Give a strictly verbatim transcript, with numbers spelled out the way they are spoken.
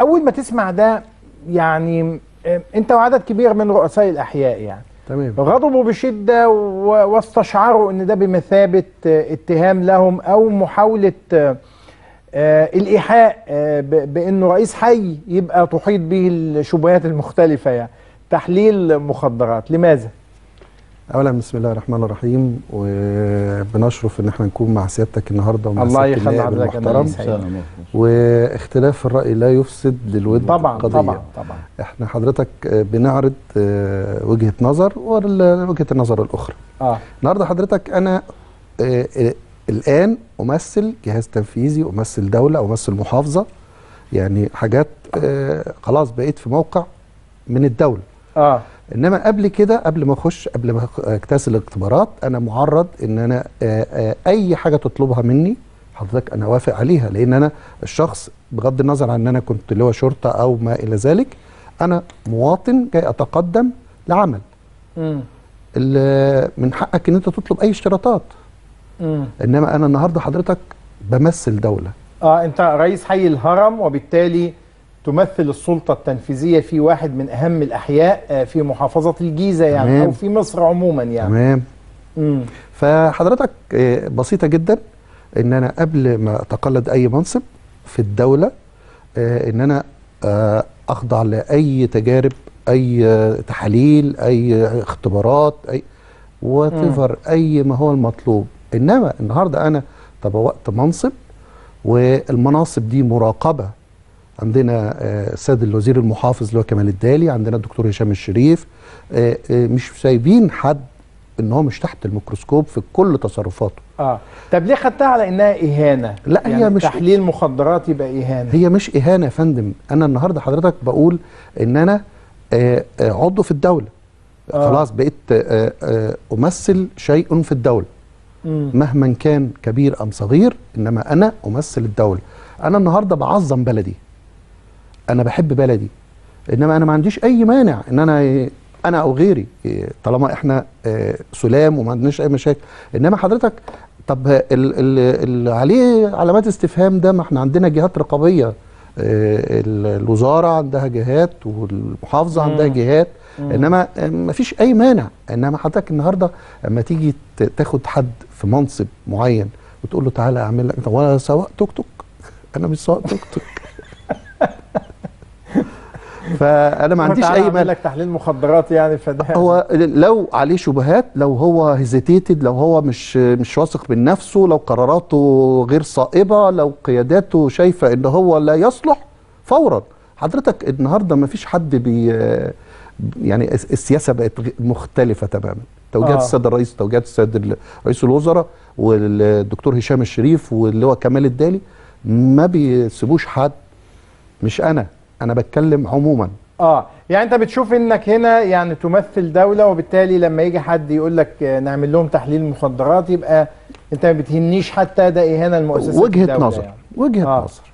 اول ما تسمع ده يعني انت وعدد كبير من رؤساء الاحياء يعني تمام غضبوا بشده واستشعروا ان ده بمثابه اتهام لهم او محاوله الايحاء بانه رئيس حي يبقى تحيط به الشبهات المختلفه يعني تحليل مخدرات. لماذا؟ اولا بسم الله الرحمن الرحيم، وبنشرف ان احنا نكون مع سيادتك النهارده ومع الله يخلي حضرتك المحترم. واختلاف الراي لا يفسد للود طبعا قضية. طبعا طبعا احنا حضرتك بنعرض وجهه نظر ووجهه النظر الاخرى. اه النهارده حضرتك انا الان امثل جهاز تنفيذي، امثل دوله، امثل محافظه، يعني حاجات خلاص بقيت في موقع من الدوله. اه انما قبل كده، قبل ما اخش، قبل ما اجتاز الاختبارات، انا معرض ان انا اي حاجه تطلبها مني حضرتك انا اوافق عليها، لان انا الشخص بغض النظر عن ان انا كنت لواء شرطه او ما الى ذلك، انا مواطن جاي اتقدم لعمل. امم من حقك ان انت تطلب اي اشتراطات. امم انما انا النهارده حضرتك بمثل دوله. اه انت رئيس حي الهرم، وبالتالي تمثل السلطة التنفيذية في واحد من أهم الأحياء في محافظة الجيزة يعني تمام. أو في مصر عموما يعني تمام. مم. فحضرتك بسيطة جدا إن أنا قبل ما أتقلد أي منصب في الدولة إن أنا أخضع لأي تجارب، أي تحاليل، أي اختبارات، أي وتفر أي ما هو المطلوب. إنما النهاردة أنا تبوأت منصب، والمناصب دي مراقبة. عندنا السيد الوزير المحافظ اللي هو كمال الدالي، عندنا الدكتور هشام الشريف، مش سايبين حد ان هو مش تحت الميكروسكوب في كل تصرفاته. اه طب ليه خدتها على انها اهانه؟ لا يعني هي مش تحليل مخدرات يبقى اهانه. هي مش اهانه يا فندم، انا النهارده حضرتك بقول ان انا عضو في الدوله. آه. خلاص بقيت امثل شيء في الدوله. مم. مهما كان كبير ام صغير، انما انا امثل الدوله. انا النهارده بعظم بلدي، انا بحب بلدي، انما انا ما عنديش اي مانع ان انا انا او غيري، طالما احنا سلام وما عندناش اي مشاكل. انما حضرتك طب اللي عليه علامات استفهام ده، ما احنا عندنا جهات رقابيه، الوزاره عندها جهات والمحافظه عندها جهات، انما ما فيش اي مانع. انما حضرتك النهارده اما تيجي تاخد حد في منصب معين وتقول له تعالى اعمل لك، طب انا سواق توك توك، انا مش سواق توك توك. فانا ما عنديش اي مانع لك تحليل مخدرات يعني. فده هو لو عليه شبهات، لو هو هيزيتيتد، لو هو مش مش واثق من نفسه، لو قراراته غير صائبه، لو قياداته شايفه ان هو لا يصلح فورا. حضرتك النهارده ما فيش حد بي يعني السياسه بقت مختلفه تماما. توجيهات آه. السيد الرئيس، توجيهات السيد رئيس الوزراء والدكتور هشام الشريف واللي هو كمال الدالي ما بيسيبوش حد. مش انا انا بتكلم عموما. اه يعني انت بتشوف انك هنا يعني تمثل دوله، وبالتالي لما يجي حد يقول لك نعمل لهم تحليل مخدرات يبقى انت ما بتهنيش، حتى ده اهانه لمؤسسه الدوله. وجهه نظر يعني. وجهه آه. نظر